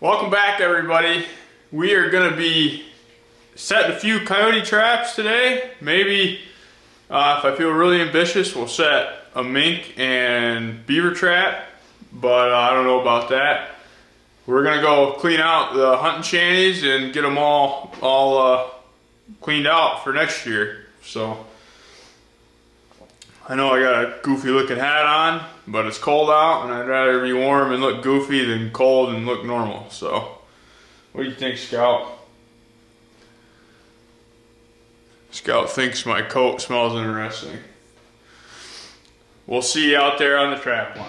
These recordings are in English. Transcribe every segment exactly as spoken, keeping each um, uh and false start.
Welcome back, everybody. We are going to be setting a few coyote traps today. Maybe uh, if I feel really ambitious, we'll set a mink and beaver trap, but uh, I don't know about that. We're going to go clean out the hunting shanties and get them all, all uh, cleaned out for next year. So I know I got a goofy looking hat on, but it's cold out and I'd rather be warm and look goofy than cold and look normal. So what do you think, Scout? Scout thinks my coat smells interesting. We'll see you out there on the trap line.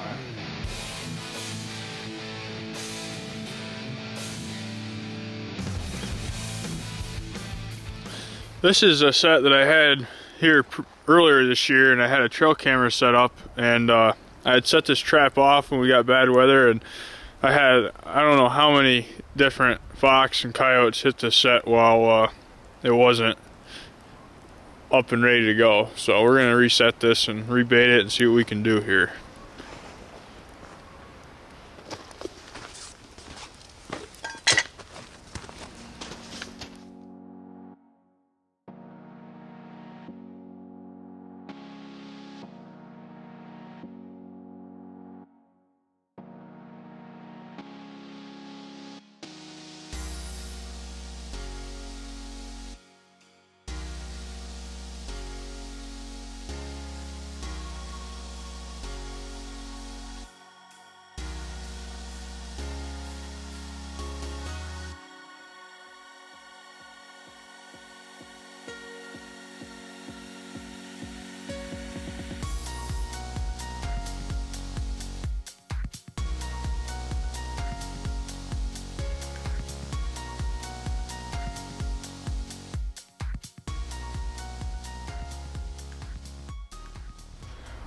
This is a set that I had here earlier this year, and I had a trail camera set up, and uh, I had set this trap off when we got bad weather, and I had, I don't know how many different fox and coyotes hit this set while uh, it wasn't up and ready to go. So we're going to reset this and rebait it and see what we can do here.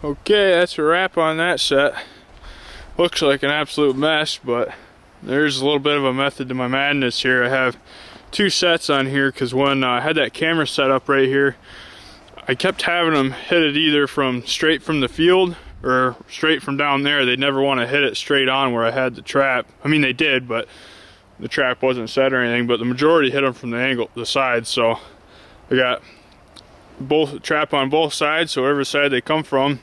Okay, that's a wrap on that set. Looks like an absolute mess, but there's a little bit of a method to my madness here. I have two sets on here because when I had that camera set up right here, I kept having them hit it either from straight from the field or straight from down there. They'd never want to hit it straight on where I had the trap. I mean, they did, but the trap wasn't set or anything, but the majority hit them from the angle, the side. So I got both trap on both sides, so whatever side they come from.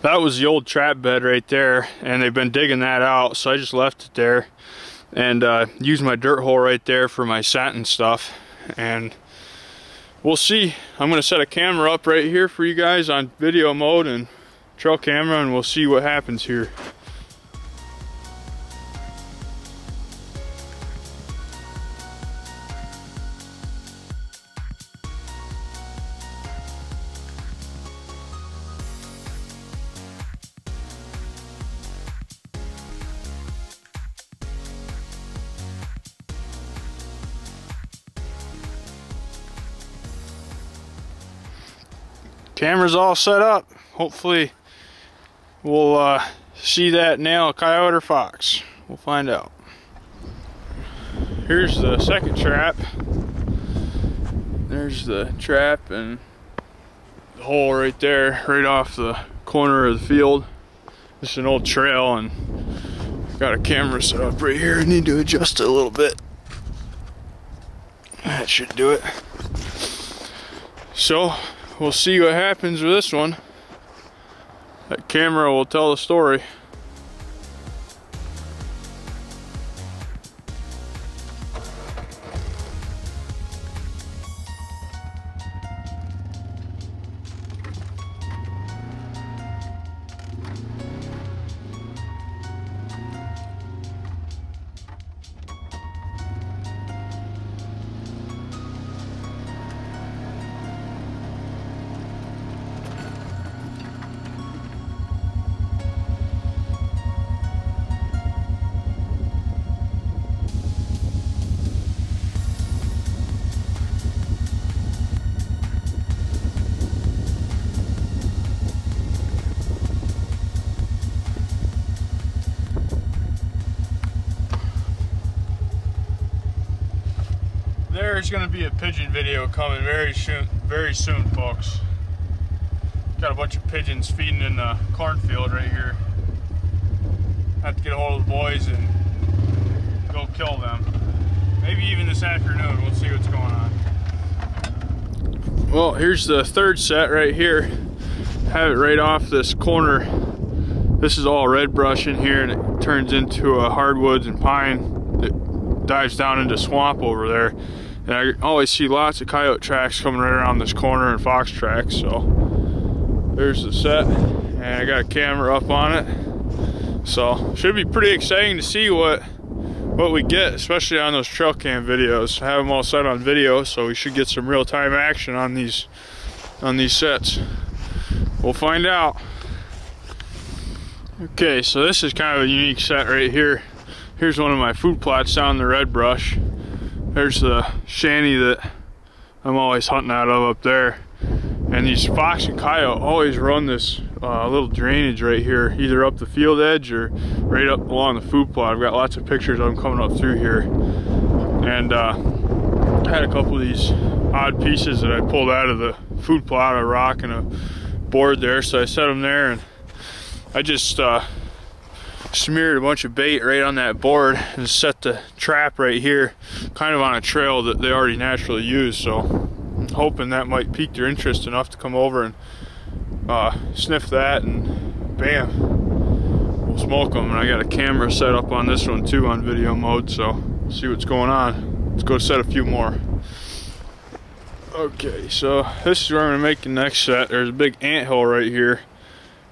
That was the old trap bed right there, and they've been digging that out, so I just left it there and uh, used my dirt hole right there for my scent and stuff. And we'll see. I'm going to set a camera up right here for you guys on video mode and trail camera, and we'll see what happens here. Camera's all set up. Hopefully we'll uh, see that nail a coyote or fox. We'll find out. Here's the second trap. There's the trap and the hole right there, right off the corner of the field. It's an old trail, and I've got a camera set up right here. I need to adjust it a little bit. That should do it. So we'll see what happens with this one. That camera will tell the story. There's going to be a pigeon video coming very soon, very soon, folks. Got a bunch of pigeons feeding in the cornfield right here. Have to get a hold of the boys and this afternoon. We'll see what's going on. Well, here's the third set right here. Have it right off this corner. This is all red brush in here, and it turns into a hardwoods and pine that dives down into swamp over there. And I always see lots of coyote tracks coming right around this corner and fox tracks. So there's the set, and I got a camera up on it. So should be pretty exciting to see what what we get, especially on those trail cam videos. I have them all set on video, so we should get some real time action on these on these sets. We'll find out. Okay, so this is kind of a unique set right here. Here's one of my food plots down in the red brush. There's the shanty that I'm always hunting out of up there. And these fox and coyote always run this uh, little drainage right here, either up the field edge or right up along the food plot. I've got lots of pictures of them coming up through here. And uh, I had a couple of these odd pieces that I pulled out of the food plot, a rock and a board there, so I set them there. And I just uh, smeared a bunch of bait right on that board and set the trap right here, kind of on a trail that they already naturally use. So I'm hoping that might pique their interest enough to come over and uh, sniff that, and bam, we'll smoke them. And I got a camera set up on this one too on video mode, so we'll see what's going on. Let's go set a few more. Okay, so this is where I'm gonna make the next set. There's a big anthill right here.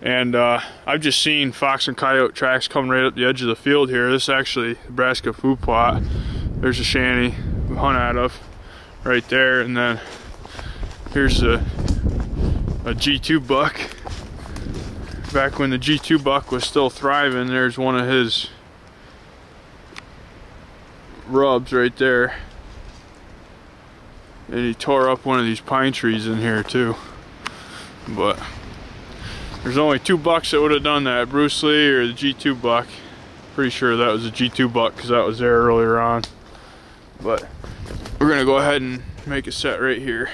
And uh, I've just seen fox and coyote tracks come right up the edge of the field here. This is actually Nebraska food plot. There's a shanty we hunt out of right there. And then here's a, a G two buck. Back when the G two buck was still thriving, there's one of his rubs right there. And he tore up one of these pine trees in here too. But there's only two bucks that would have done that, Bruce Lee or the G two buck. Pretty sure that was a G two buck because that was there earlier on. But we're gonna go ahead and make a set right here.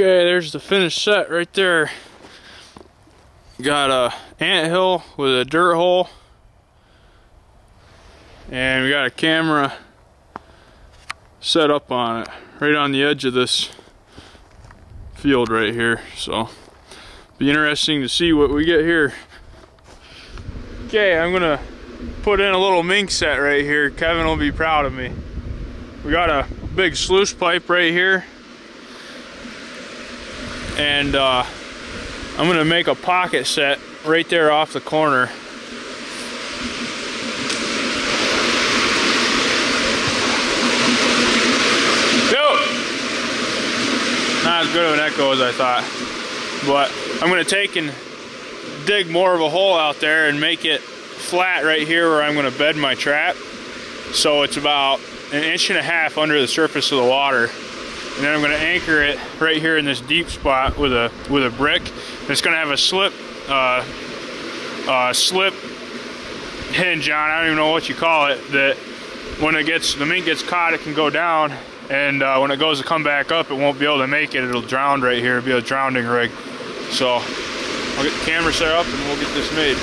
Okay, there's the finished set right there. Got a anthill with a dirt hole, and we got a camera set up on it right on the edge of this field right here. So be interesting to see what we get here. Okay, I'm gonna put in a little mink set right here. Kevin will be proud of me. We got a big sluice pipe right here. And uh, I'm gonna make a pocket set right there off the corner. Yo! Not as good of an echo as I thought. But I'm gonna take and dig more of a hole out there and make it flat right here where I'm gonna bed my trap. So it's about an inch and a half under the surface of the water. And then I'm gonna anchor it right here in this deep spot with a with a brick. And it's gonna have a slip uh, uh, slip hinge on. I don't even know what you call it. That when it gets the mink gets caught, it can go down, and uh, when it goes to come back up, it won't be able to make it. It'll drown right here. It'll be a drowning rig. So I'll get the camera set up, and we'll get this made.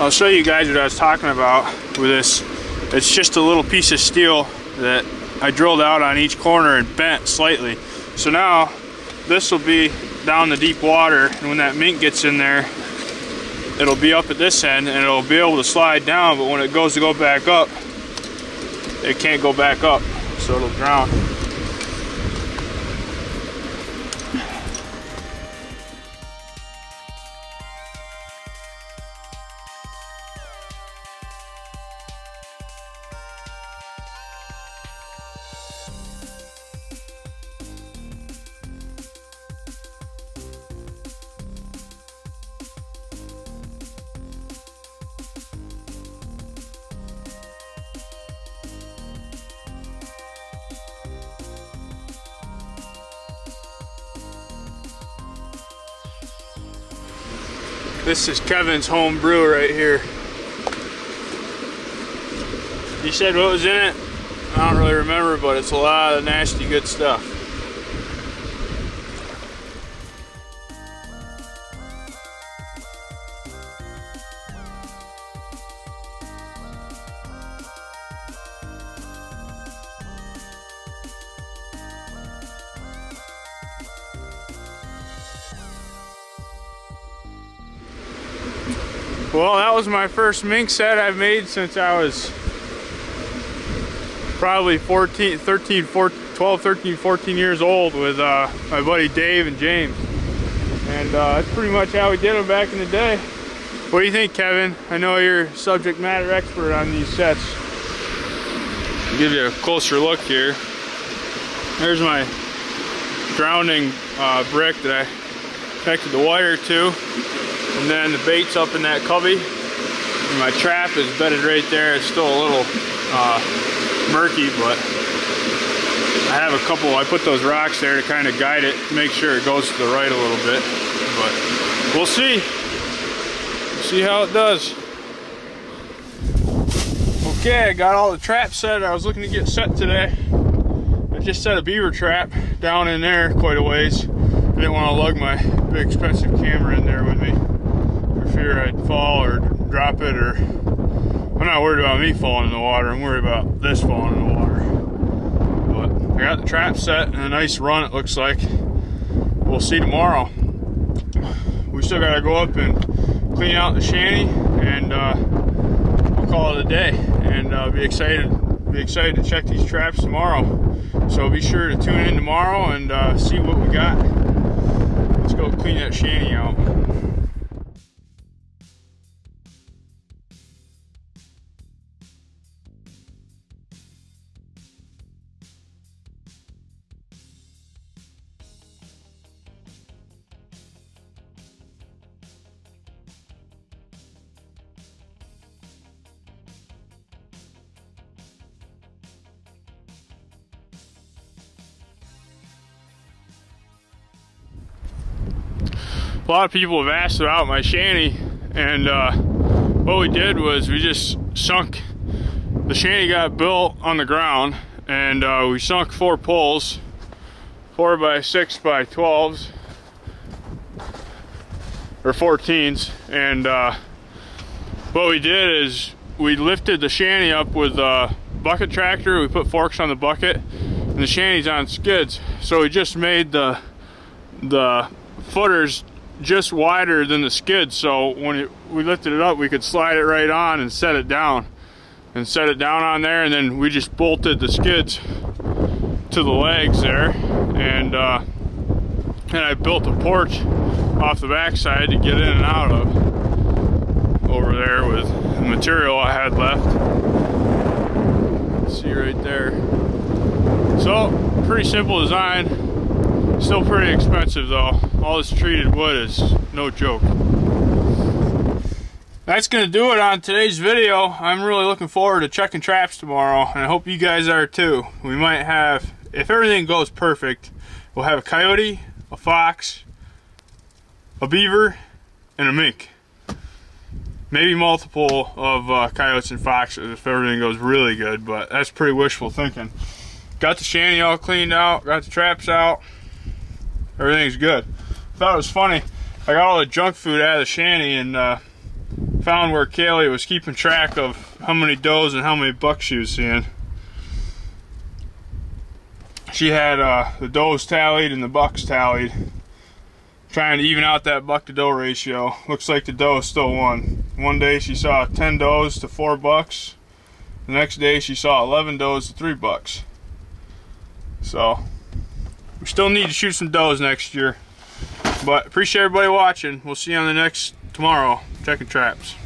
I'll show you guys what I was talking about with this. It's just a little piece of steel that I drilled out on each corner and bent slightly. So now this will be down the deep water, and when that mink gets in there, it'll be up at this end and it'll be able to slide down, but when it goes to go back up, it can't go back up, so it'll drown. This is Kevin's home brew right here. You said what was in it? I don't really remember, but it's a lot of nasty good stuff. Well, that was my first mink set I've made since I was probably fourteen, thirteen, fourteen, twelve, thirteen, fourteen years old with uh, my buddy Dave and James. And uh, that's pretty much how we did them back in the day. What do you think, Kevin? I know you're subject matter expert on these sets. I'll give you a closer look here. There's my drowning uh, brick that I connected the wire to. And then the bait's up in that cubby. And my trap is bedded right there. It's still a little uh, murky, but I have a couple, I put those rocks there to kind of guide it, make sure it goes to the right a little bit. But we'll see. We'll see how it does. Okay, I got all the traps set. I was looking to get set today. I just set a beaver trap down in there quite a ways. I didn't want to lug my big expensive camera in there with me. I'd fall or drop it, or I'm not worried about me falling in the water, I'm worried about this falling in the water. But I got the trap set and a nice run, it looks like. We'll see tomorrow. We still gotta go up and clean out the shanty, and uh, we'll call it a day, and uh, be excited be excited to check these traps tomorrow. So be sure to tune in tomorrow and uh, see what we got. Let's go clean that shanty out. A lot of people have asked about my shanty, and uh, what we did was we just sunk, the shanty got built on the ground, and uh, we sunk four poles, four by six by twelves, or fourteens, and uh, what we did is we lifted the shanty up with a bucket tractor, we put forks on the bucket, and the shanty's on skids, so we just made the, the footers just wider than the skid, so when it, we lifted it up, we could slide it right on and set it down and set it down on there, and then we just bolted the skids to the legs there, and uh, and I built a porch off the backside to get in and out of over there with the material I had left. See right there. So pretty simple design. Still pretty expensive though. All this treated wood is no joke. That's going to do it on today's video. I'm really looking forward to checking traps tomorrow, and I hope you guys are too. We might have, if everything goes perfect, we'll have a coyote, a fox, a beaver, and a mink. Maybe multiple of uh, coyotes and foxes if everything goes really good, but that's pretty wishful thinking. Got the shanty all cleaned out, got the traps out. Everything's good. I thought it was funny. I got all the junk food out of the shanty and uh, found where Kaylee was keeping track of how many does and how many bucks she was seeing. She had uh, the does tallied and the bucks tallied, trying to even out that buck to doe ratio. Looks like the doe still won. One day she saw ten does to four bucks. The next day she saw eleven does to three bucks. So we still need to shoot some does next year. But appreciate everybody watching. We'll see you on the next tomorrow. Checking traps.